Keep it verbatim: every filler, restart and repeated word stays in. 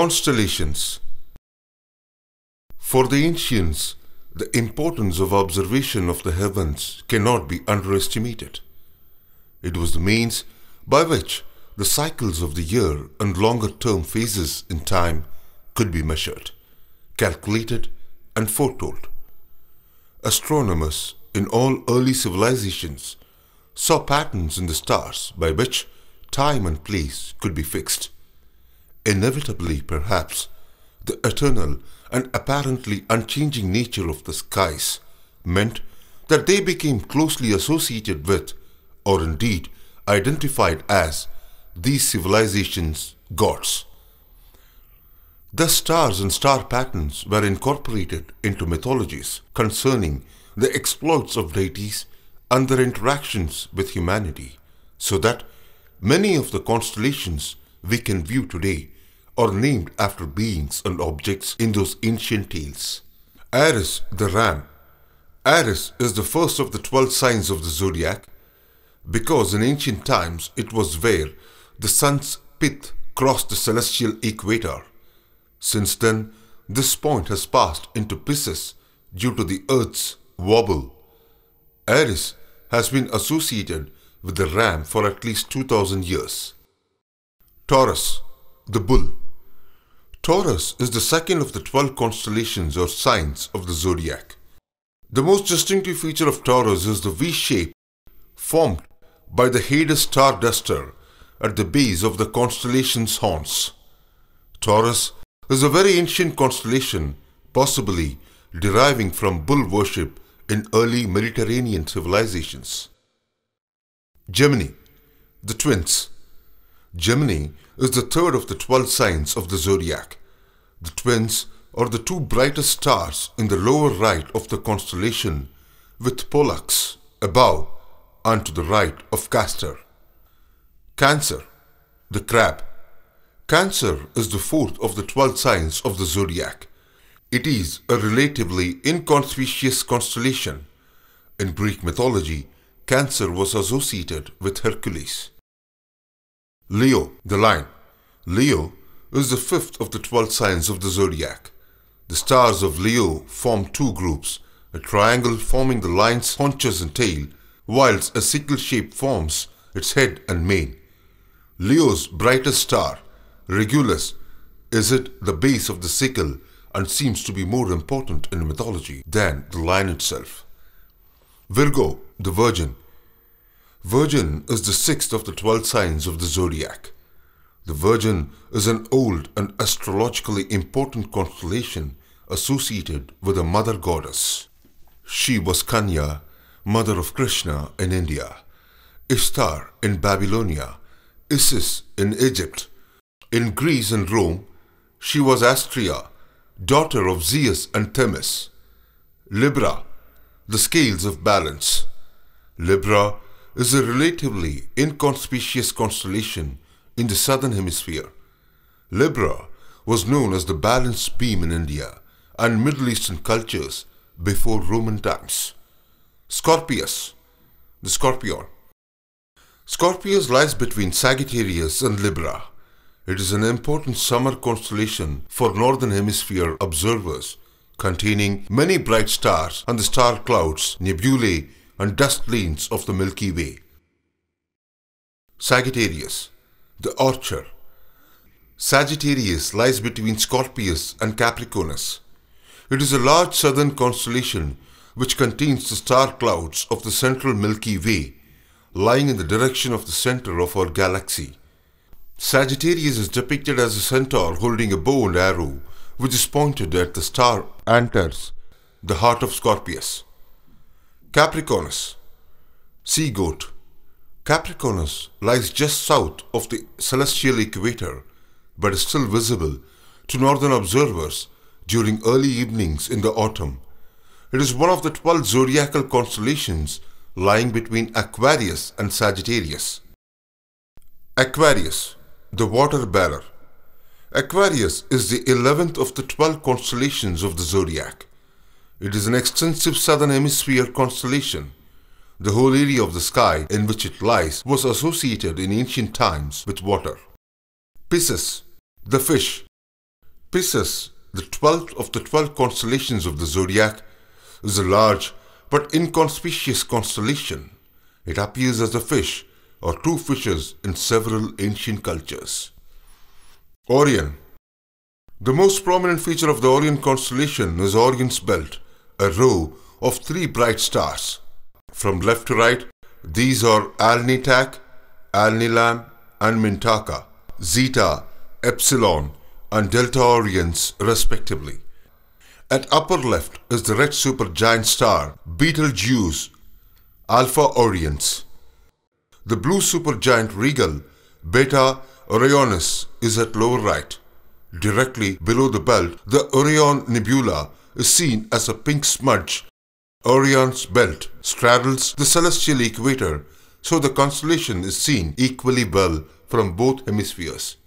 Constellations. For the ancients, the importance of observation of the heavens cannot be underestimated. It was the means by which the cycles of the year and longer-term phases in time could be measured, calculated and foretold. Astronomers in all early civilizations saw patterns in the stars by which time and place could be fixed. Inevitably, perhaps, the eternal and apparently unchanging nature of the skies meant that they became closely associated with, or indeed identified as, these civilizations' gods. Thus, stars and star patterns were incorporated into mythologies concerning the exploits of deities and their interactions with humanity, so that many of the constellations we can view today are named after beings and objects in those ancient tales. Aries, the ram. Aries is the first of the twelve signs of the zodiac, because in ancient times it was where the sun's pith crossed the celestial equator. Since then, this point has passed into Pisces due to the earth's wobble. Aries has been associated with the ram for at least two thousand years. Taurus, the bull. Taurus is the second of the twelve constellations or signs of the zodiac. The most distinctive feature of Taurus is the V-shape formed by the Hyades star duster at the base of the constellation's horns. Taurus is a very ancient constellation, possibly deriving from bull worship in early Mediterranean civilizations. Gemini, the twins. Gemini is the third of the twelve signs of the zodiac. The twins are the two brightest stars in the lower right of the constellation, with Pollux above and to the right of Castor. Cancer, the crab. Cancer is the fourth of the twelve signs of the zodiac. It is a relatively inconspicuous constellation. In Greek mythology, Cancer was associated with Hercules. Leo, the lion. Leo is the fifth of the twelve signs of the zodiac. The stars of Leo form two groups, a triangle forming the lion's haunches and tail, whilst a sickle shape forms its head and mane. Leo's brightest star, Regulus, is at the base of the sickle and seems to be more important in mythology than the lion itself. Virgo, the Virgin. Virgin is the sixth of the twelve signs of the zodiac. The Virgin is an old and astrologically important constellation associated with a mother goddess. She was Kanya, mother of Krishna in India, Ishtar in Babylonia, Isis in Egypt. In Greece and Rome, she was Astraea, daughter of Zeus and Themis. Libra, the scales of balance. Libra is a relatively inconspicuous constellation in the southern hemisphere. Libra was known as the balance beam in India and Middle Eastern cultures before Roman times. Scorpius, the scorpion. Scorpius lies between Sagittarius and Libra. It is an important summer constellation for northern hemisphere observers, containing many bright stars and the star clouds, nebulae, and dust lanes of the Milky Way. Sagittarius, the archer. Sagittarius lies between Scorpius and Capricornus. It is a large southern constellation which contains the star clouds of the central Milky Way, lying in the direction of the center of our galaxy. Sagittarius is depicted as a centaur holding a bow and arrow, which is pointed at the star Antares, the heart of Scorpius. Capricornus, sea goat. Capricornus lies just south of the celestial equator, but is still visible to northern observers during early evenings in the autumn. It is one of the twelve zodiacal constellations lying between Aquarius and Sagittarius. Aquarius, the water bearer. Aquarius is the eleventh of the twelve constellations of the zodiac. It is an extensive southern hemisphere constellation. The whole area of the sky in which it lies was associated in ancient times with water. Pisces, the fish. Pisces, the twelfth of the twelve constellations of the zodiac, is a large but inconspicuous constellation. It appears as a fish or two fishes in several ancient cultures. Orion. The most prominent feature of the Orion constellation is Orion's belt, a row of three bright stars. From left to right, these are Alnitak, Alnilam, and Mintaka, Zeta, Epsilon, and Delta Orions respectively. At upper left is the red supergiant star, Betelgeuse, Alpha Orions. The blue supergiant Rigel, Beta Orionis, is at lower right. Directly below the belt, the Orion Nebula is seen as a pink smudge. Orion's belt straddles the celestial equator, so the constellation is seen equally well from both hemispheres.